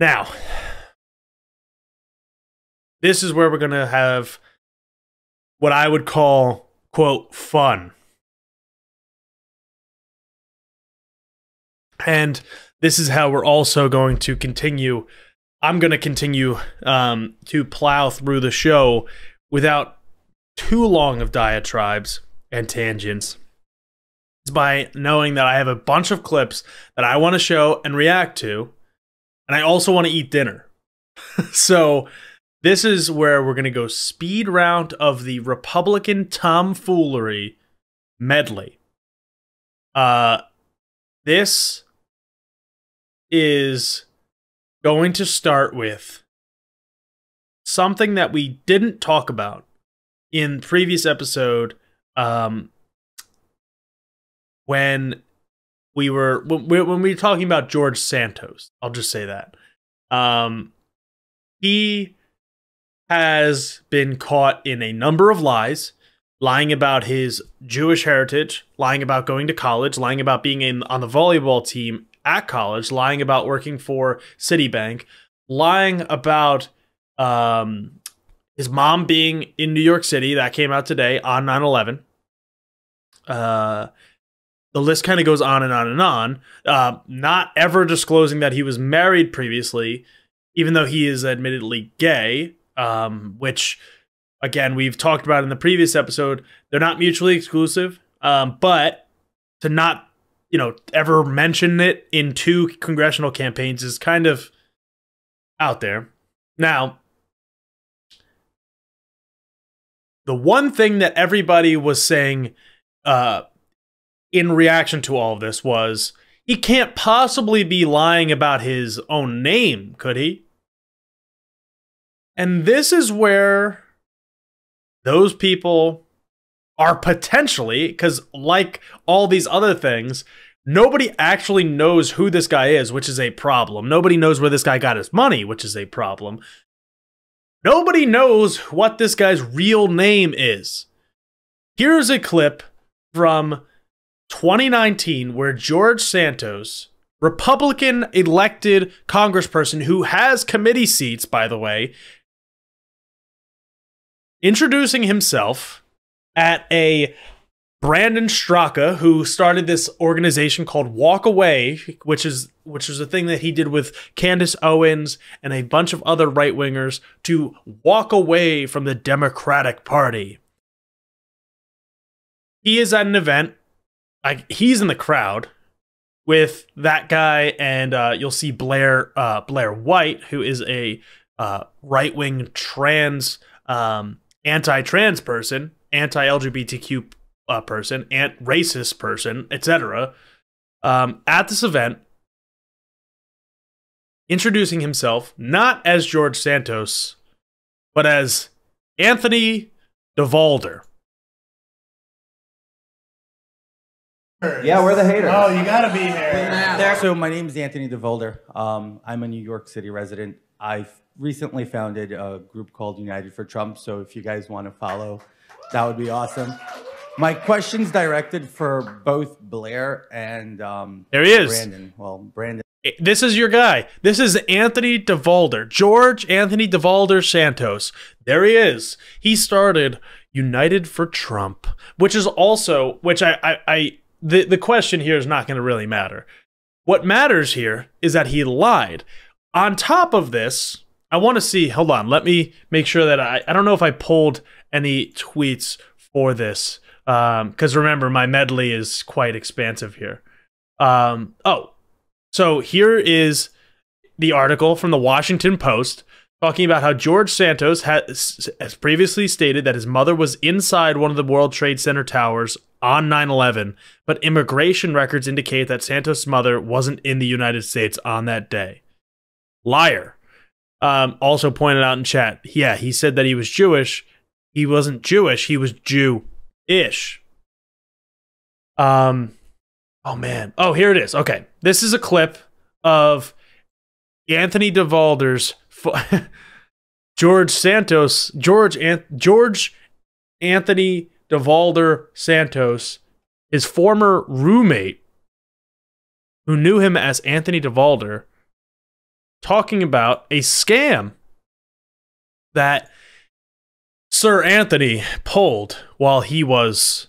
Now, this is where we're going to have what I would call, quote, fun. And this is how we're also going to continue. I'm going to continue to plow through the show without too long of diatribes and tangents. It's by knowing that I have a bunch of clips that I want to show and react to, and I also want to eat dinner. So this is where we're going to go speed round of the Republican tomfoolery medley. This is going to start with something that we didn't talk about in previous episode when we were talking about George Santos. I'll just say that. He has been caught in a number of lies, lying about his Jewish heritage, lying about going to college, lying about being on the volleyball team at college, lying about working for Citibank, lying about his mom being in New York City. That came out today on 9/11. The list kind of goes on and on and on. Not ever disclosing that he was married previously, even though he is admittedly gay, which, again, we've talked about in the previous episode. They're not mutually exclusive, but to not, you know, ever mention it in two congressional campaigns is kind of out there. Now, the one thing that everybody was saying in reaction to all of this was, he can't possibly be lying about his own name, could he? And this is where those people are potentially, because like all these other things, nobody actually knows who this guy is, which is a problem. Nobody knows where this guy got his money, which is a problem. Nobody knows what this guy's real name is. Here's a clip from 2019 where George Santos, Republican elected congressperson who has committee seats, by the way, introducing himself at a Brandon Straka, who started this organization called Walk Away, which is a thing that he did with Candace Owens and a bunch of other right-wingers to walk away from the Democratic Party. He is at an event. He's in the crowd with that guy, and you'll see Blair White, who is a right-wing trans, anti-trans person, anti-LGBTQ person, anti-racist person, etc., at this event, introducing himself not as George Santos, but as Anthony Devolder. Yeah, we're the haters. Oh, you gotta be here. So my name is Anthony Devolder. I'm a New York City resident. I've recently founded a group called United for Trump. So if you guys want to follow, that would be awesome. My question's directed for both Blair and there he is. Brandon. Well, Brandon. This is your guy. This is Anthony Devolder. George Anthony Devolder Santos. There he is. He started United for Trump, which is also, which the question here is not going to really matter. What matters here is that he lied. On top of this, I want to see, hold on, let me make sure that I don't know if I pulled any tweets for this. Because remember, my medley is quite expansive here. Oh, so here is the article from the Washington Post talking about how George Santos has previously stated that his mother was inside one of the World Trade Center towers on 9/11, but immigration records indicate that Santos' mother wasn't in the United States on that day. Liar. Also pointed out in chat, yeah, he said that he was Jewish. He wasn't Jewish. He was Jew-ish. Oh, man. Oh, here it is. Okay. This is a clip of Anthony Devolder's George Anthony Devolder Santos, his former roommate, who knew him as Anthony Devolder, talking about a scam that Sir Anthony pulled while he was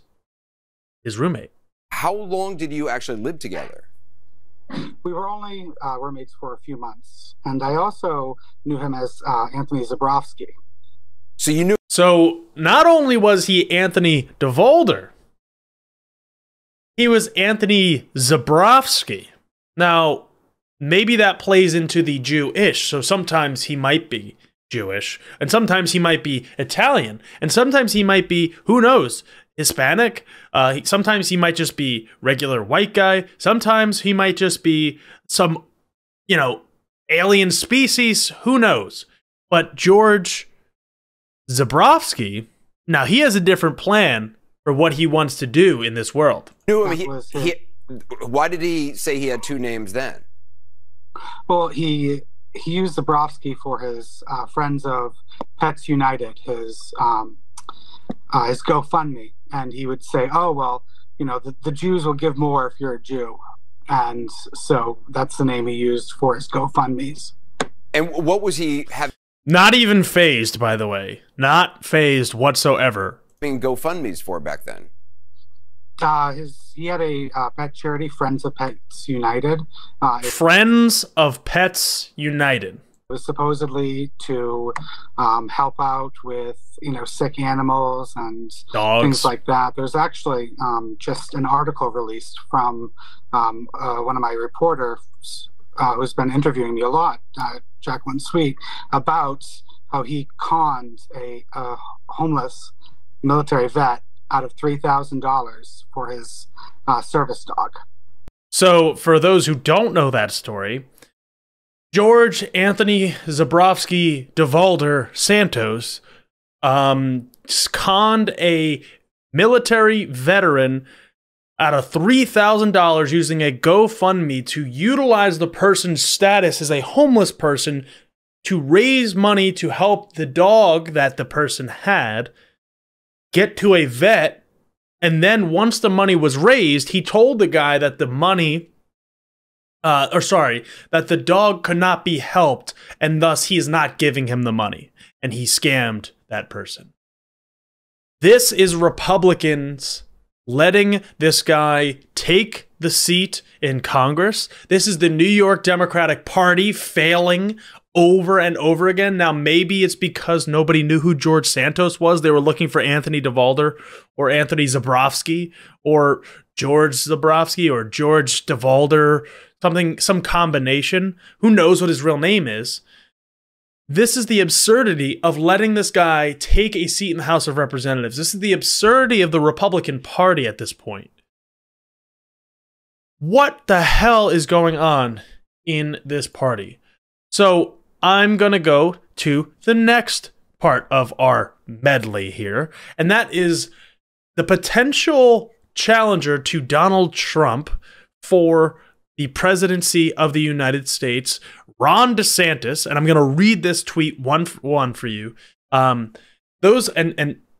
his roommate. How long did you actually live together? We were only roommates for a few months, and I also knew him as Anthony Zabrowski. So you knew. So not only was he Anthony Devolder, he was Anthony Zabrowski. Now, maybe that plays into the Jewish. So sometimes he might be Jewish, and sometimes he might be Italian, and sometimes he might be, who knows, Hispanic. Sometimes he might just be regular white guy. Sometimes he might just be some, you know, alien species. Who knows? But George Zabrowski, now he has a different plan for what he wants to do in this world. Why did he say he had two names then? Well, he used Zabrowski for his Friends of Pets United, his GoFundMe, and he would say, oh, well, you know, the Jews will give more if you're a Jew. And so that's the name he used for his GoFundMes. And what was he having? Not even phased, by the way. Not phased whatsoever. GoFundMes for back then? He had a pet charity, Friends of Pets United. Friends of Pets United. It was supposedly to help out with, you know, sick animals and dogs, things like that. There's actually just an article released from one of my reporters who's been interviewing me a lot, Jacqueline Sweet, about how he conned a homeless military vet out of $3,000 for his service dog. So for those who don't know that story, George Anthony Zabrowski Devolder Santos conned a military veteran out of $3,000 using a GoFundMe to utilize the person's status as a homeless person to raise money to help the dog that the person had get to a vet, and then once the money was raised, he told the guy that the money, that the dog could not be helped, and thus he is not giving him the money, and he scammed that person. This is Republicans letting this guy take the seat in Congress. This is the New York Democratic Party failing over and over again. Now, maybe it's because nobody knew who George Santos was. They were looking for Anthony Devolder or Anthony Zabrowski or George Zabrowski or George Devolder, something, some combination. Who knows what his real name is? This is the absurdity of letting this guy take a seat in the House of Representatives. This is the absurdity of the Republican Party at this point. What the hell is going on in this party? So I'm going to go to the next part of our medley here, and that is the potential challenger to Donald Trump for the presidency of the United States, Ron DeSantis. And I'm going to read this tweet one for one for you. I'm going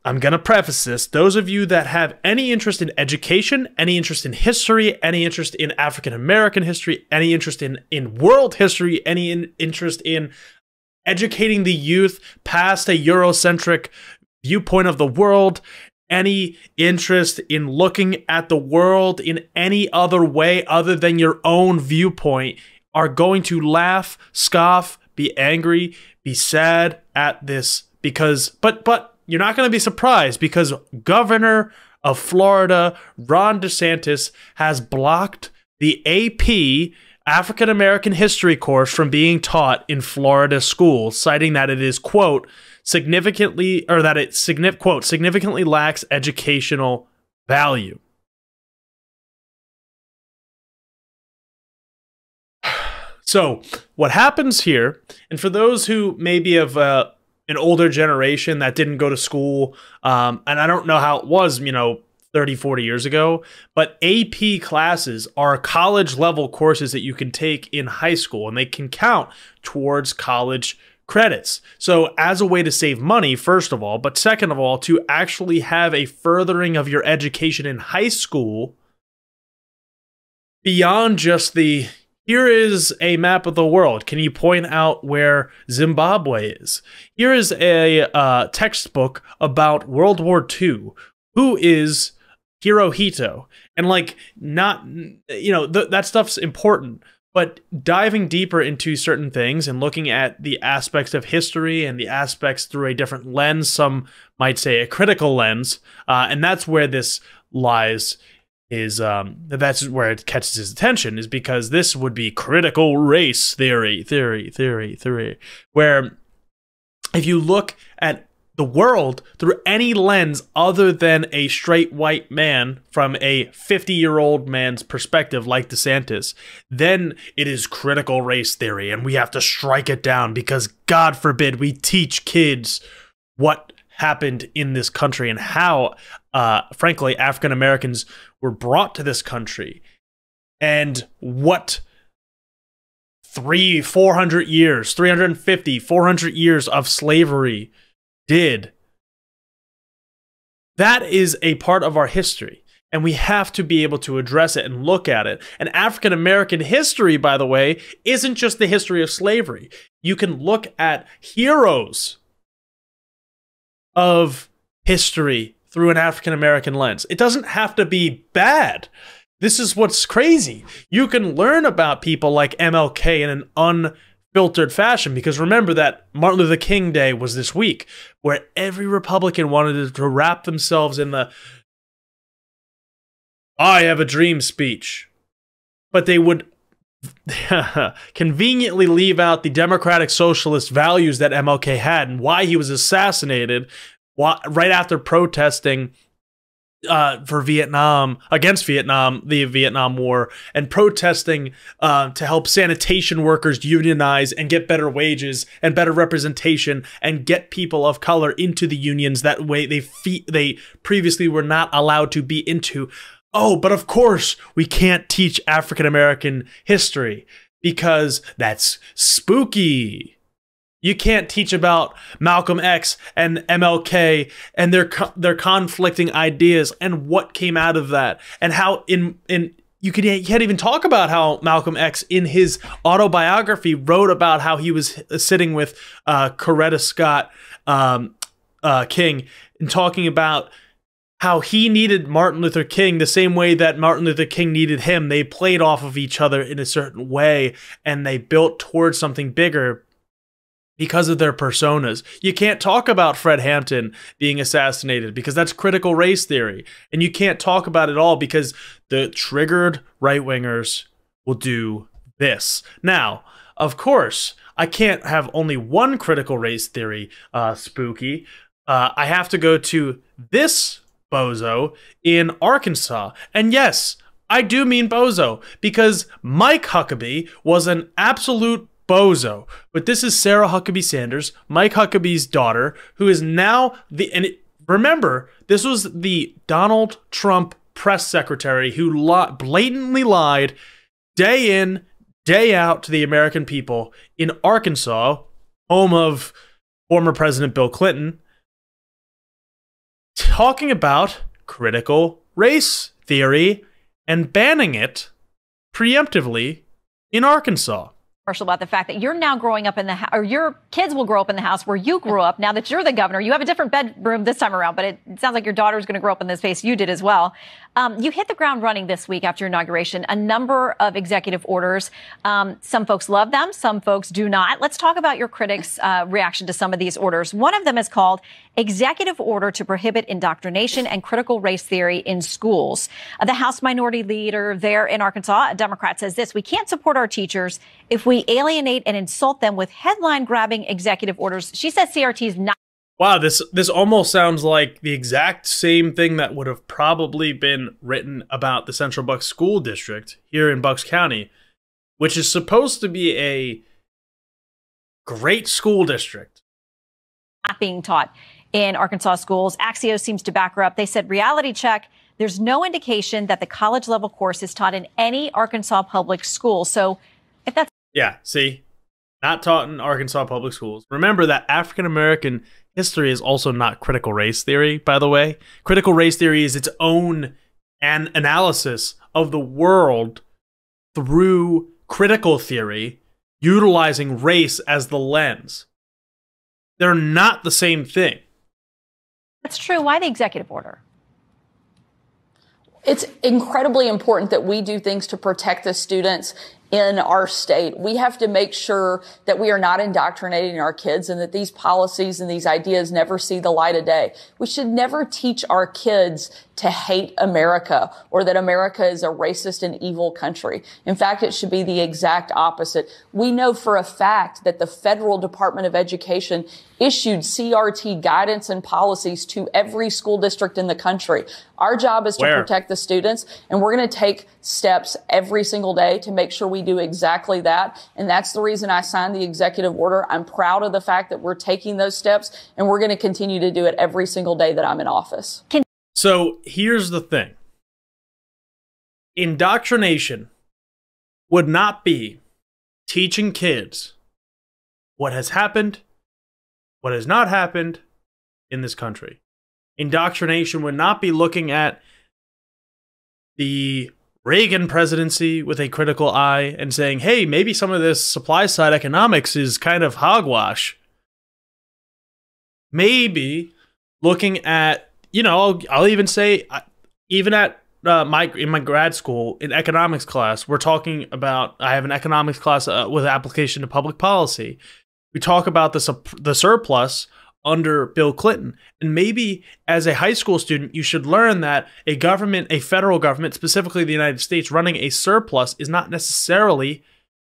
to preface this. Those of you that have any interest in education, any interest in history, any interest in African American history, any interest in world history, any interest in educating the youth past a Eurocentric viewpoint of the world, any interest in looking at the world in any other way other than your own viewpoint, are going to laugh, scoff, be angry, be sad at this because, but, you're not going to be surprised because Governor of Florida, Ron DeSantis, has blocked the AP African American History course from being taught in Florida schools, citing that it is, quote, significantly lacks educational value. So what happens here, and for those who maybe have an older generation that didn't go to school, and I don't know how it was, you know, 30, 40 years ago, but AP classes are college level courses that you can take in high school, and they can count towards college credits. So as a way to save money, first of all, but second of all, to actually have a furthering of your education in high school beyond just the Here is a map of the world. Can you point out where Zimbabwe is? Here is a textbook about World War II. Who is Hirohito? And like, not, you know, that stuff's important. But diving deeper into certain things and looking at the aspects of history and the aspects through a different lens, some might say a critical lens, and that's where this lies, is that's where it catches his attention, is because this would be critical race theory, where if you look at the world through any lens other than a straight white man from a 50-year-old man's perspective like DeSantis, then it is critical race theory, and we have to strike it down because, God forbid, we teach kids what happened in this country and how, frankly, African Americans were brought to this country and what 350, 400 years of slavery did. That is a part of our history, and we have to be able to address it and look at it. And African American history, by the way, isn't just the history of slavery. You can look at heroes of history through an African American lens. It doesn't have to be bad. This is what's crazy. You can learn about people like MLK in an unfiltered fashion, because remember that Martin Luther King Day was this week, where every Republican wanted to wrap themselves in the "I have a dream" speech, but they would conveniently leave out the democratic socialist values that MLK had and why he was assassinated right after protesting for Vietnam, against Vietnam, the Vietnam War, and protesting to help sanitation workers unionize and get better wages and better representation and get people of color into the unions that way they previously were not allowed to be into. Oh, but of course we can't teach African American history because that's spooky. You can't teach about Malcolm X and MLK and their conflicting ideas and what came out of that, and how you can't even talk about how Malcolm X in his autobiography wrote about how he was sitting with Coretta Scott King and talking about how he needed Martin Luther King the same way that Martin Luther King needed him. They played off of each other in a certain way, and they built towards something bigger because of their personas. You can't talk about Fred Hampton being assassinated because that's critical race theory. And you can't talk about it all because the triggered right-wingers will do this. Now, of course, I can't have only one critical race theory spooky. I have to go to this bozo in Arkansas. And yes, I do mean bozo, because Mike Huckabee was an absolute bozo. But this is Sarah Huckabee Sanders, Mike Huckabee's daughter, who is now remember, this was the Donald Trump press secretary who blatantly lied day in, day out to the American people in Arkansas, home of former President Bill Clinton, talking about critical race theory and banning it preemptively in Arkansas. Marshall, about the fact that you're now growing up in the house, or your kids will grow up in the house where you grew up. Now that you're the governor, you have a different bedroom this time around, but it sounds like your daughter's going to grow up in this space. You did as well. You hit the ground running this week after your inauguration. A number of executive orders. Some folks love them, some folks do not. Let's talk about your critics' reaction to some of these orders. One of them is called Executive Order to Prohibit Indoctrination and Critical Race Theory in Schools. The House Minority Leader there in Arkansas, a Democrat, says this: we can't support our teachers if we alienate and insult them with headline-grabbing executive orders. She says CRT is not... Wow, this almost sounds like the exact same thing that would have probably been written about the Central Bucks School District here in Bucks County, which is supposed to be a great school district. Not being taught in Arkansas schools. Axios seems to back her up. They said, reality check, there's no indication that the college-level course is taught in any Arkansas public school. So if that's... Yeah, see? Not taught in Arkansas public schools. Remember that African American history is also not critical race theory, by the way. Critical race theory is its own analysis of the world through critical theory, utilizing race as the lens. They're not the same thing. That's true. Why the executive order? It's incredibly important that we do things to protect the students in our state. We have to make sure that we are not indoctrinating our kids and that these policies and these ideas never see the light of day. We should never teach our kids to hate America or that America is a racist and evil country. In fact, it should be the exact opposite. We know for a fact that the federal Department of Education issued CRT guidance and policies to every school district in the country. Our job is to protect the students, and we're going to take steps every single day to make sure we do exactly that. And that's the reason I signed the executive order. I'm proud of the fact that we're taking those steps, and we're going to continue to do it every single day that I'm in office. So here's the thing. Indoctrination would not be teaching kids what has happened, what has not happened in this country. Indoctrination would not be looking at the Reagan presidency with a critical eye and saying, hey, maybe some of this supply side economics is kind of hogwash. Maybe looking at, you know, I'll even say, even at in my grad school in economics class, we're talking about, I have an economics class with application to public policy. We talk about the surplus under Bill Clinton. And maybe as a high school student, you should learn that a government, a federal government, specifically the United States, running a surplus is not necessarily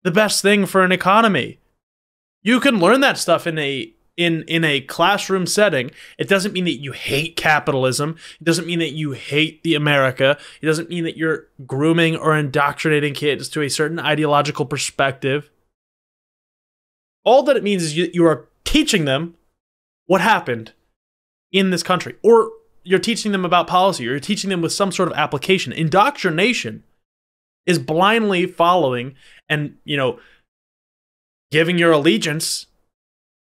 the best thing for an economy. You can learn that stuff in a classroom setting. It doesn't mean that you hate capitalism. It doesn't mean that you hate the America. It doesn't mean that you're grooming or indoctrinating kids to a certain ideological perspective. All that it means is you are teaching them what happened in this country, or you're teaching them about policy, or you're teaching them with some sort of application. Indoctrination is blindly following and, you know, giving your allegiance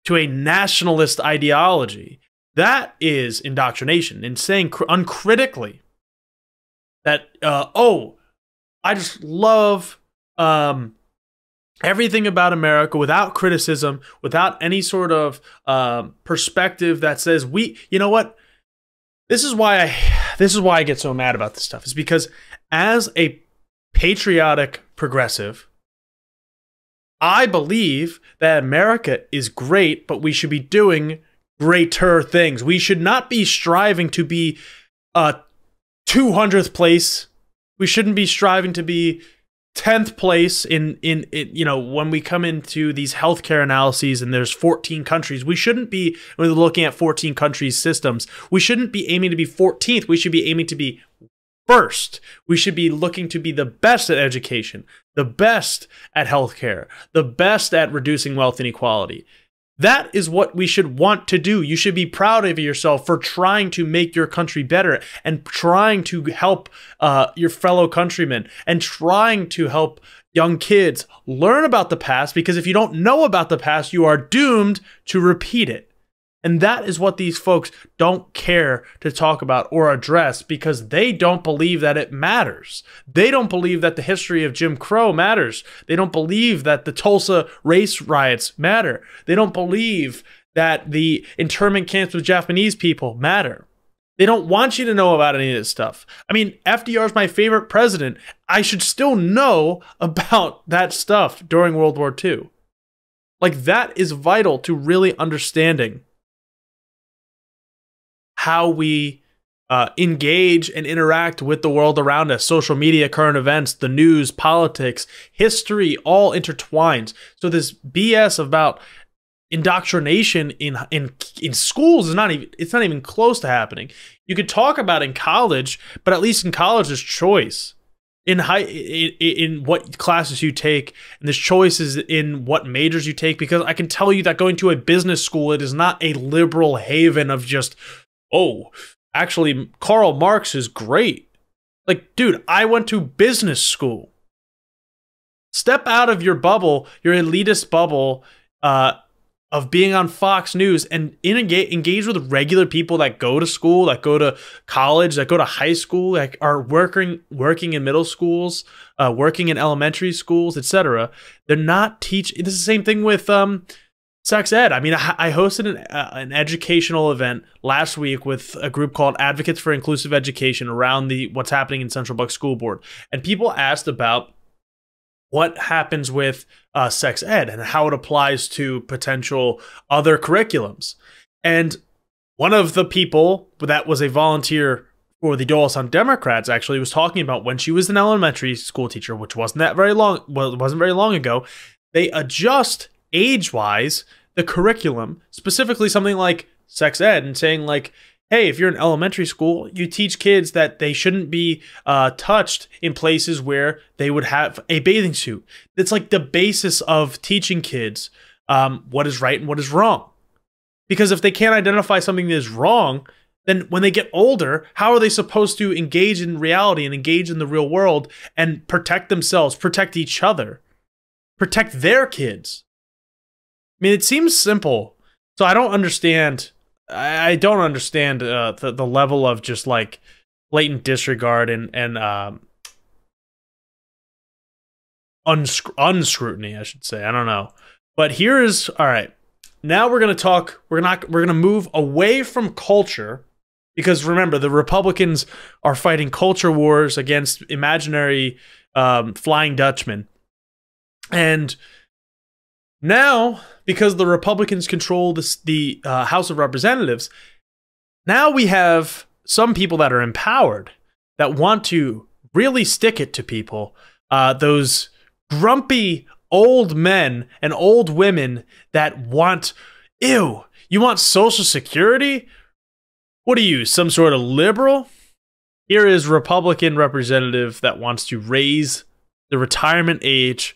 to a nationalist ideology. That is indoctrination, and saying uncritically that, oh, I just love everything about America without criticism, without any sort of perspective that says we, you know what? This is why I get so mad about this stuff, is because as a patriotic progressive, I believe that America is great, but we should be doing greater things. We should not be striving to be 200th place. We shouldn't be striving to be 10th place in you know, when we come into these healthcare analyses and there's 14 countries, we shouldn't be, when we're looking at 14 countries' systems, we shouldn't be aiming to be 14th. We should be aiming to be first. We should be looking to be the best at education, the best at healthcare, the best at reducing wealth inequality. That is what we should want to do. You should be proud of yourself for trying to make your country better and trying to help your fellow countrymen and trying to help young kids learn about the past, because if you don't know about the past, you are doomed to repeat it. And that is what these folks don't care to talk about or address, because they don't believe that it matters. They don't believe that the history of Jim Crow matters. They don't believe that the Tulsa race riots matter. They don't believe that the internment camps with Japanese people matter. They don't want you to know about any of this stuff. I mean, FDR is my favorite president. I should still know about that stuff during World War II. Like, that is vital to really understanding how we engage and interact with the world around us, social media, current events, the news, politics, history, all intertwines. So this BS about indoctrination in schools is not even, it's not even close to happening. You could talk about in college, but at least in college there's choice in what classes you take, and there's choices in what majors you take, because I can tell you that going to a business school, it is not a liberal haven of just, oh, actually, Karl Marx is great. Like, dude, I went to business school. Step out of your bubble, your elitist bubble, of being on Fox News and engage with regular people that go to school, that go to college, that go to high school, that are working in middle schools, working in elementary schools, etc. They're not teaching. This is the same thing with sex ed. I mean, I hosted an educational event last week with a group called Advocates for Inclusive Education around what's happening in Central Bucks School Board, and people asked about what happens with sex ed and how it applies to potential other curriculums. And one of the people that was a volunteer for the Doylestown Democrats actually was talking about when she was an elementary school teacher, which wasn't that very long. Well, it wasn't very long ago. They adjust age-wise the curriculum, specifically something like sex ed, and saying like, hey, if you're in elementary school, you teach kids that they shouldn't be touched in places where they would have a bathing suit. That's like the basis of teaching kids what is right and what is wrong. Because if they can't identify something that is wrong, then when they get older, how are they supposed to engage in reality and engage in the real world and protect themselves, protect each other, protect their kids? I mean, it seems simple. So I don't understand... the level of just like blatant disregard and unscrutiny, I should say. I don't know. But here is, all right. Now we're going to talk. We're going to move away from culture, because remember, the Republicans are fighting culture wars against imaginary flying Dutchmen. And now, because the Republicans control the House of Representatives, now we have some people that are empowered that want to really stick it to people. Those grumpy old men and old women that want, ew, you want Social Security? What are you, some sort of liberal? Here is Republican representative that wants to raise the retirement age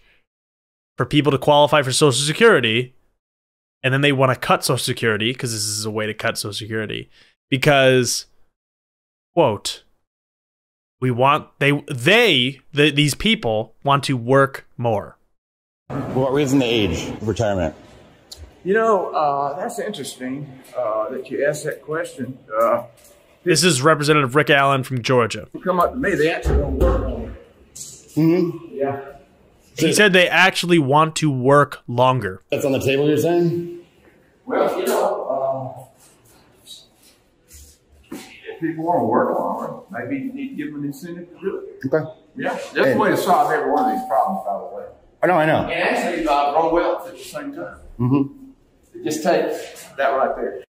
for people to qualify for Social Security, and then they want to cut Social Security, because this is a way to cut Social Security, because, quote, we want, these people want to work more. What reason the age of retirement? You know, that's interesting that you asked that question. This is Representative Rick Allen from Georgia. Come up to me, they actually don't work on it. Mm-hmm. Yeah. He said they actually want to work longer. That's on the table, you're saying? Well, you know, if people want to work longer, maybe you need to give them an incentive to do it. Okay. Yeah, that's the way to solve every one of these problems, by the way. I know, I know. And actually, grow wealth at the same time. Mm-hmm. It just takes that right there.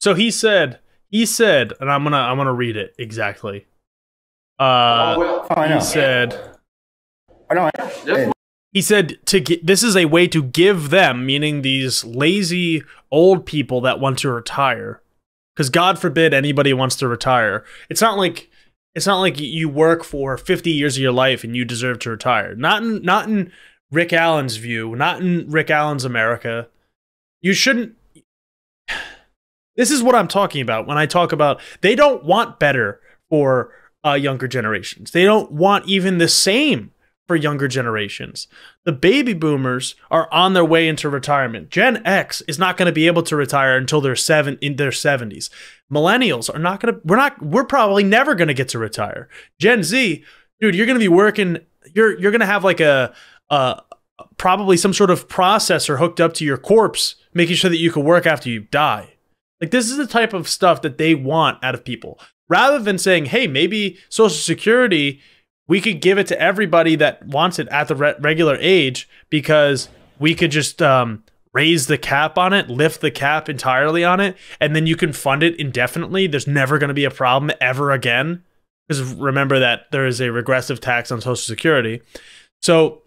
So he said, and I'm gonna read it exactly. He said, this is a way to give them, meaning these lazy old people that want to retire, because God forbid anybody wants to retire. It's not like you work for 50 years of your life and you deserve to retire. Not in Rick Allen's view, not in Rick Allen's America. You shouldn't. This is what I'm talking about when I talk about they don't want better for younger generations. They don't want even the same for younger generations. The baby boomers are on their way into retirement. Gen X is not going to be able to retire until they're in their 70s. Millennials are not going to, we're probably never going to get to retire. Gen Z, dude, you're going to be working, you're going to have like a probably some sort of processor hooked up to your corpse, making sure that you can work after you die. Like, this is the type of stuff that they want out of people, rather than saying, hey, maybe Social Security, we could give it to everybody that wants it at the regular age, because we could just raise the cap on it, lift the cap entirely on it, and then you can fund it indefinitely. There's never going to be a problem ever again, because remember that there is a regressive tax on Social Security. So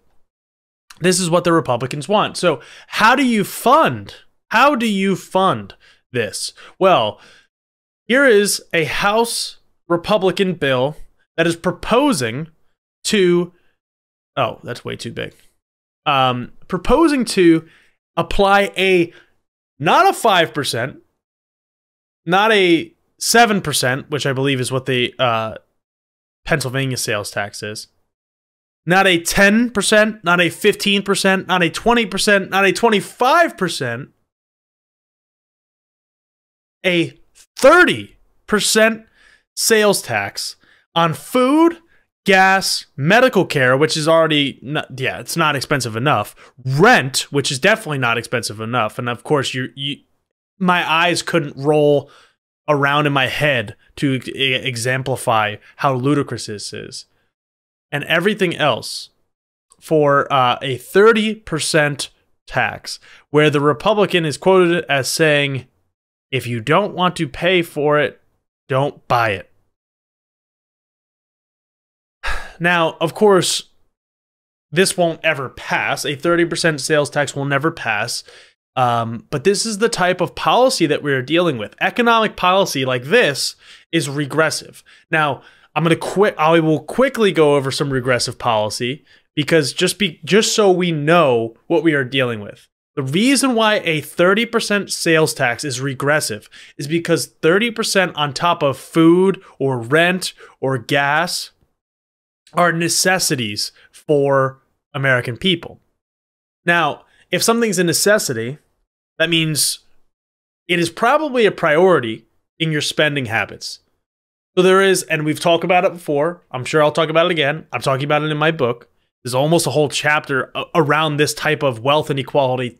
this is what the Republicans want. So how do you fund? How do you fund this? Well, here is a House Republican bill that is proposing to, oh, that's way too big, proposing to apply not a 5%, not a 7%, which I believe is what the Pennsylvania sales tax is, not a 10%, not a 15%, not a 20%, not a 25%, a 30% sales tax on food, gas, medical care, which is already, it's not expensive enough. Rent, which is definitely not expensive enough. And of course, my eyes couldn't roll around in my head to exemplify how ludicrous this is. And everything else for a 30% tax, where the Republican is quoted as saying, if you don't want to pay for it, don't buy it. Now, of course, this won't ever pass. A 30% sales tax will never pass. But this is the type of policy that we're dealing with. Economic policy like this is regressive. Now, I will quickly go over some regressive policy because just so we know what we are dealing with. The reason why a 30% sales tax is regressive is because 30% on top of food or rent or gas are necessities for American people. Now, if something's a necessity, that means it is probably a priority in your spending habits. So there is, and we've talked about it before. I'm sure I'll talk about it again. I'm talking about it in my book. There's almost a whole chapter around this type of wealth inequality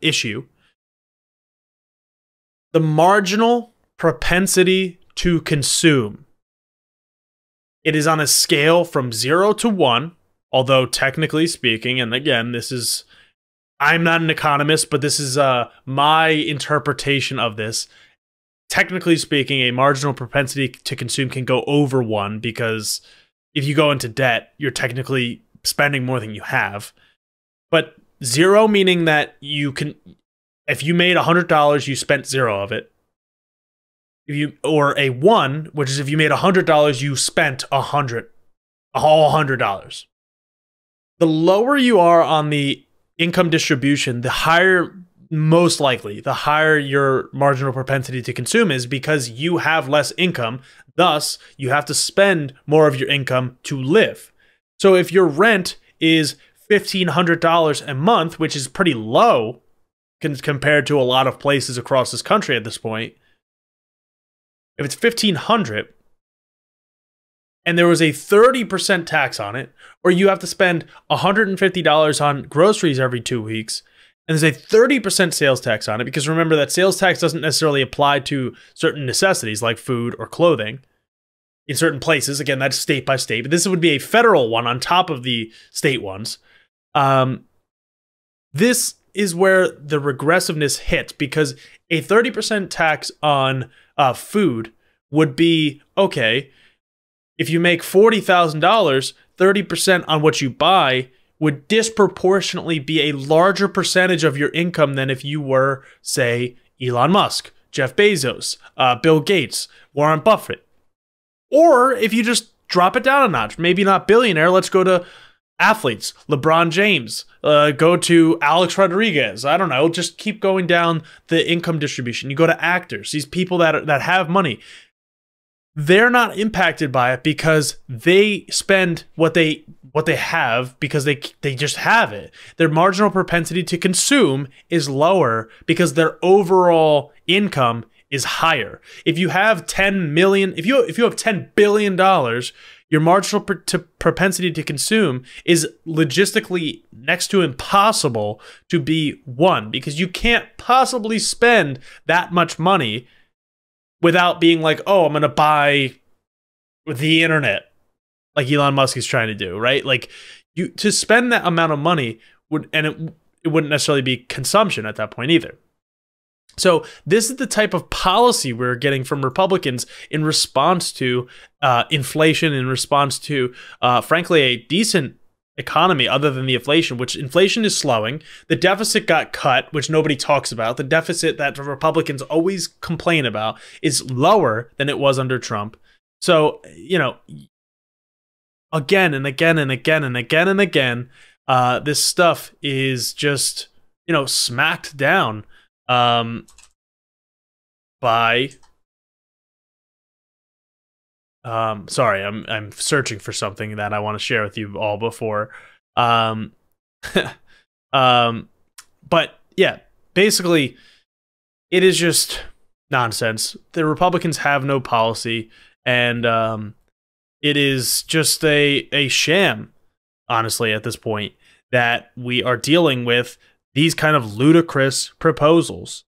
issue. The marginal propensity to consume. It is on a scale from 0 to 1, although technically speaking, and again, this is, I'm not an economist, but this is my interpretation of this. Technically speaking, a marginal propensity to consume can go over 1 because if you go into debt, you're technically spending more than you have. But 0 meaning that you can, if you made $100, you spent 0 of it. If you, or a 1, which is if you made $100, you spent all $100. The lower you are on the income distribution, the higher, most likely, the higher your marginal propensity to consume is because you have less income. Thus, you have to spend more of your income to live. So if your rent is $1,500 a month, which is pretty low compared to a lot of places across this country at this point, if it's $1,500 and there was a 30% tax on it, or you have to spend $150 on groceries every 2 weeks, and there's a 30% sales tax on it, because remember that sales tax doesn't necessarily apply to certain necessities like food or clothing in certain places. Again, that's state by state, but this would be a federal one on top of the state ones. This is where the regressiveness hits, because a 30% tax on food would be, okay, if you make $40,000, 30% on what you buy would disproportionately be a larger percentage of your income than if you were, say, Elon Musk, Jeff Bezos, Bill Gates, Warren Buffett. Or if you just drop it down a notch, maybe not billionaire, let's go to athletes, LeBron James, go to Alex Rodriguez, I don't know, just keep going down the income distribution. You go to actors, these people that have money. They're not impacted by it because they spend what they have because they just have it. Their marginal propensity to consume is lower because their overall income is higher. If you have if you have $10 billion, your marginal propensity to consume is logistically next to impossible to be 1 because you can't possibly spend that much money without being like, oh, I'm going to buy the internet, like Elon Musk is trying to do, right? Like, you to spend that amount of money, it wouldn't necessarily be consumption at that point either. So this is the type of policy we're getting from Republicans in response to inflation, in response to, frankly, a decent economy other than the inflation, which inflation is slowing. The deficit got cut, which nobody talks about. The deficit that the Republicans always complain about is lower than it was under Trump. So, you know, again and again and again and again and again, this stuff is just, you know, smacked down by sorry, I'm searching for something that I want to share with you all before. But yeah, basically it is just nonsense. The Republicans have no policy, and it is just a sham, honestly, at this point, that we are dealing with these kind of ludicrous proposals.